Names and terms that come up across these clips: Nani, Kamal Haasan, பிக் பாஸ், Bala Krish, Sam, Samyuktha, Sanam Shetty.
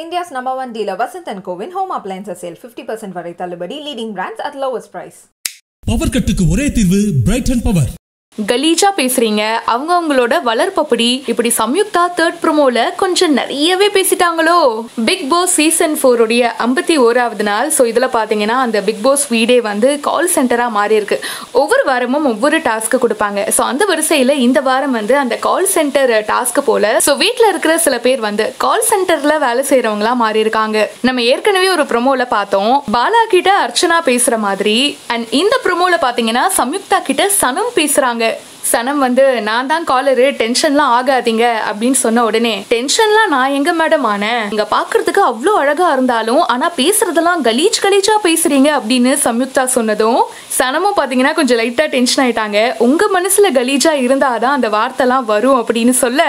India's #1 dealer Vasanth & Co in home appliances sale 50% வரை தள்ளுபடி, leading brands at lowest price. Power கட்டுக்கு ஒரே தீர்வு பிரைட்டன் பவர். கலீஜா பேசுறீங்க அவங்க அவங்களோட வளர்ப்பப்படி இப்படி சம்யுக்தா தேர்ட் ப்ரோமோல கொஞ்சம் நிறையவே பேசிட்டாங்களோ. பிக் பாஸ் சீசன் 4 உடைய 51வது நாள். ஸோ இதில் பார்த்தீங்கன்னா அந்த பிக் பாஸ் வீடே வந்து கால் சென்டராக மாறி இருக்கு. ஒவ்வொரு வாரமும் ஒவ்வொரு டாஸ்க்கு கொடுப்பாங்க. ஸோ அந்த வரிசையில் இந்த வாரம் வந்து அந்த கால் சென்டர் டாஸ்க்கு போல ஸோ வீட்டில் இருக்கிற சில பேர் வந்து கால் சென்டரில் வேலை செய்கிறவங்களா மாறி இருக்காங்க. நம்ம ஏற்கனவே ஒரு ப்ரோமோவில் பார்த்தோம் பாலா கிட்ட அர்ச்சனா பேசுகிற மாதிரி. அண்ட் இந்த ப்ரோமோவில் பார்த்தீங்கன்னா சம்யுக்தா கிட்ட சனம் பேசுகிறாங்க. சனம் வந்து நான் தான் காலரு டென்ஷன்லாம் ஆகாதீங்க அப்படின்னு சொன்ன உடனே டென்ஷன்லாம் நான் எங்க மேடம் ஆனேன், இங்க பாக்குறதுக்கு அவ்வளோ அழகா இருந்தாலும் ஆனா பேசுறதெல்லாம் கலீஜா பேசுறீங்க அப்படின்னு சம்யுக்தா சொன்னதும் சனமும் பாத்தீங்கன்னா கொஞ்சம் லைட்டா டென்ஷன் ஆயிட்டாங்க. உங்க மனசுல கலீஜா இருந்தாதான் அந்த வார்த்தைலாம் வரும் அப்படின்னு சொல்ல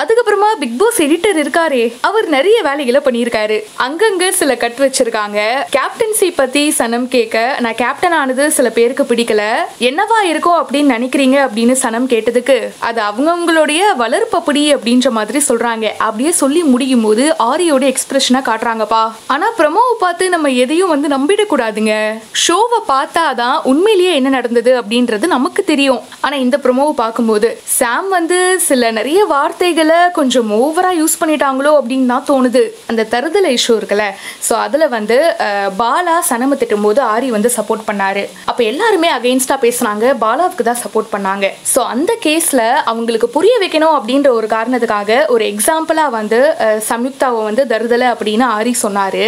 அதுக்கப்புறமா பிக் பாஸ் எடிட்டர் இருக்காரே அவர் நிறைய வேலைகளை பண்ணியிருக்காரு. அங்கங்க சில கட் வச்சிருக்காங்க. கேப்டன்சி பத்தி சனம் கேட்க நான் கேப்டன் ஆனது சில பேருக்கு பிடிக்கல என்னவா இருக்கும் அப்படின்னு நினைக்கிறீங்க அப்படின்னு சனம் கேட்டதுக்கு அது அவங்கவுங்களுடைய வளர்ப்பப்படி அப்படின்ற மாதிரி சொல்றாங்க. அப்படியே சொல்லி முடியும் போது ஆரியோட எக்ஸ்பிரஷனை காட்டுறாங்கப்பா. ஆனா ப்ரமோவை பார்த்து நம்ம எதையும் வந்து நம்பிடக்கூடாதுங்க. ஷோவை பார்த்தாதான் உண்மையிலேயே என்ன நடந்தது அப்படின்றது நமக்கு தெரியும். ஆனா இந்த ப்ரமோவை பார்க்கும்போது சாம் வந்து சில நிறைய வார்த்தைகளை கொஞ்சம் ஓவரா யூஸ் பண்ணிட்டாங்களோ அப்படின்னு தான் தோணுது. அந்த தருதலை இஷ்யூ இருக்குல்ல ஸோ அதில் வந்து பாலா சனம திட்டும் போது ஆரி வந்து சப்போர்ட் பண்ணாரு. அப்போ எல்லாருமே அகெயின்ஸ்டா பேசுனாங்க பாலாவுக்கு தான் சப்போர்ட் பண்ணாங்க. ஸோ அந்த கேஸில் அவங்களுக்கு புரிய வைக்கணும் அப்படின்ற ஒரு காரணத்துக்காக ஒரு எக்ஸாம்பிளாக வந்து சம்யுக்தாவை வந்து தருதலை அப்படின்னு ஆரி சொன்னார்.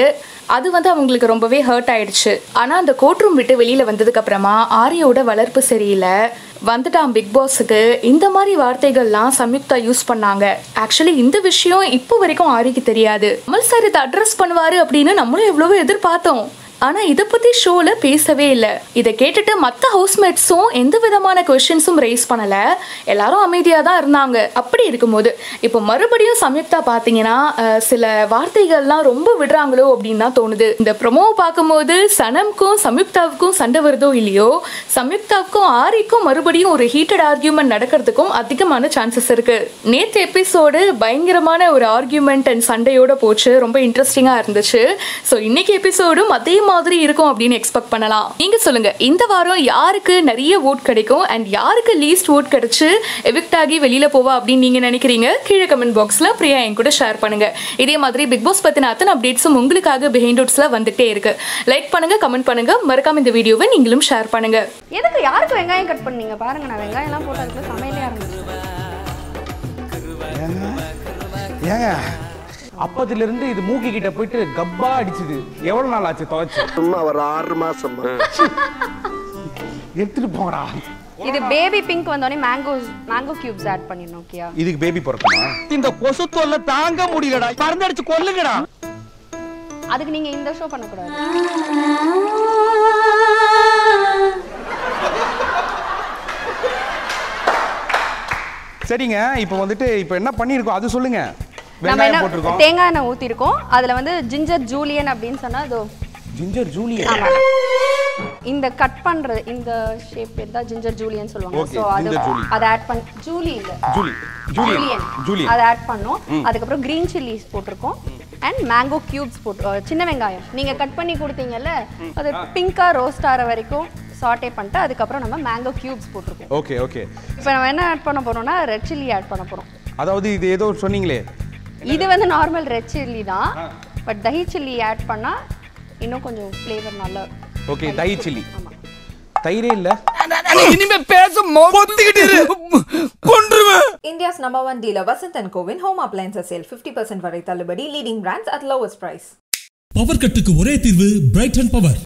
அது வந்து அவங்களுக்கு ரொம்பவே ஹர்ட் ஆயிடுச்சு. ஆனால் அந்த கோர்ட் ரூம் விட்டு வெளியில் வந்ததுக்கப்புறமா ஆரியோட வளர்ப்பு சரியில்லை வந்துட்டான் பிக் பாஸுக்கு இந்த மாதிரி வார்த்தைகள்லாம் சம்யுக்தா யூஸ் பண்ணாங்க. ஆக்சுவலி இந்த விஷயம் இப்போ வரைக்கும் ஆரிக்கு தெரியாது. கமல் சார் இதை அட்ரஸ் பண்ணுவார் அப்படின்னு நம்மளும் எவ்வளவோ எதிர்பார்த்தோம். ஆனா இதை பத்தி ஷோல பேசவே இல்லை. இதை கேட்டுட்டு மற்ற ஹவுஸ்மேட்ஸும் எந்த விதமான கொஸ்டின்ஸும் ரைஸ் பண்ணல. எல்லாரும் அமைதியா தான் இருந்தாங்க. அப்படி இருக்கும்போது இப்போ மறுபடியும் சம்யுக்தா பாத்தீங்கன்னா சில வார்த்தைகள்லாம் ரொம்ப விடுறாங்களோ அப்படின்னு தான் தோணுது. இந்த ப்ரமோவை பார்க்கும்போது சனம்க்கும் சம்யுக்தாவுக்கும் சண்டை வருதோ இல்லையோ சம்யுக்தாவுக்கும் ஆரிக்கும் மறுபடியும் ஒரு ஹீட்டட் ஆர்கியூமெண்ட் நடக்கிறதுக்கும் அதிகமான சான்சஸ் இருக்கு. நேற்று எபிசோடு பயங்கரமான ஒரு ஆர்கியூமெண்ட் அண்ட் சண்டையோட போச்சு. ரொம்ப இன்ட்ரெஸ்டிங்கா இருந்துச்சு. ஸோ இன்னைக்கு எபிசோடும் அதே மாதிரி இருக்கும் அப்படின்னு எக்ஸ்பெக்ட் பண்ணலாம். நீங்க சொல்லுங்க இந்த வாரம் யாருக்கு நிறைய வோட் கிடைக்கும் அண்ட் யாருக்கு லீஸ்ட் வோட் கிடைச்சு எவிக்ட் ஆகி வெளியில போவா அப்படின்னு நீங்க நினைக்கிறீங்க? கீழே கமெண்ட் பாக்ஸ்ல பிரியா என் கூட ஷேர் பண்ணுங்க. இதே மாதிரி பிக் பாஸ் பத்தின அத்தனை அப்டேட்ஸும் உங்களுக்காக பிஹைண்ட் வுட்ஸ்ல வந்துட்டே இருக்கு. லைக் பண்ணுங்க, கமெண்ட் பண்ணுங்க, மறக்காம இந்த வீடியோவை நீங்களும் ஷேர் பண்ணுங்க. எதுக்கு யாருக்கு வெங்காயம் கட் பண்ணீங்க பாருங்க. நான் வெங்காயம் எல்லாம் போட்டதுக்கு சமையலையா இருந்துச்சு. ஏங்க அப்பத்துல இருந்து இது மூக்கி கிட்ட போயிட்டு கப்பா அடிச்சுது. எவ்வளவு நாள் ஆச்சு துவைச்சு? சும்மா ஒரு 6 மாசம் எடுத்துட்டு போறா. இது பேபி பிங்க் வந்தோனே மேங்கோ கியூப்ஸ் ஆட் பண்ணிடணும். ஓகேயா இதுக்கு பேபி பொறுக்குமா? இந்த கொசு தொல்லை தாங்க முடியலடா. பறந்து அடிச்சு கொல்லுங்கடா. அதுக்கு நீங்க இந்த ஷோ பண்ண கூடாது. சரிங்க இப்போ வந்துட்டு இப்போ என்ன பண்ணிருக்கோம் அது சொல்லுங்க. தேங்காய் எண்ணெய் ஊத்தி இருக்கோம். அதுல வந்து ஜிஞ்சர் ஜூலியன் அப்படின்னு சொன்னா அது ஜிஞ்சர் ஜூலியன். இந்த கட் பண்றது இந்த ஷேப் ஏதா ஜிஞ்சர் ஜூலியன் சொல்வாங்க. சோ அது ஆட் பண்ண ஜூலி இல்ல ஜூலி ஜூலியன் ஜூலியன் அது ஆட் பண்ணோம். அதுக்கு அப்புறம் கிரீன் சில்லிஸ் போட்டுருக்கோம் அண்ட் மேங்கோ கியூப்ஸ் போட்டு சின்ன வெங்காயம் நீங்க கட் பண்ணி கொடுத்தீங்கல அது பிங்கா ரோஸ்ட் ஆற வரைக்கும் சாட்டே பண்ணிட்டு அதுக்கு அப்புறம் நம்ம மேங்கோ கியூப்ஸ் போட்டுருக்கோம். ஓகே ஓகே இப்போ நம்ம என்ன ஆட் பண்ண போறோம்னா ரெட் சில்லி ஆட் பண்ண போறோம். அதாவது இது ஏதோ சொன்னீங்களே இது வந்து நார்மல் ரெட் சில்லி தான். பட் தஹி சில்லி ஆட் பண்ணா இன்னும் கொஞ்சம் ஃப்ளேவர் நல்லா. Okay dahi chilli. ஆமா தயிரே இல்ல. இனிமே பேச மொத்திக்கிட்டு இரு. கொன்றுவேன். India's #1 dealer Vasanth & Co in home appliances sale 50% வரை தள்ளுபடி, leading brands at lowest price. Power கட்டுக்கு ஒரே தீர்வு பிரைட்டன் பவர்.